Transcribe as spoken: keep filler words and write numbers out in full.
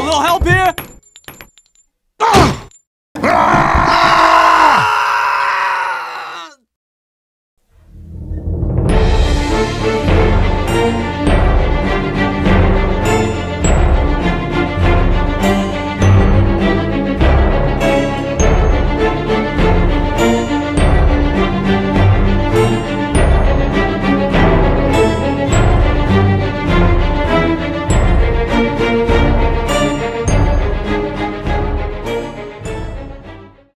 a little help here?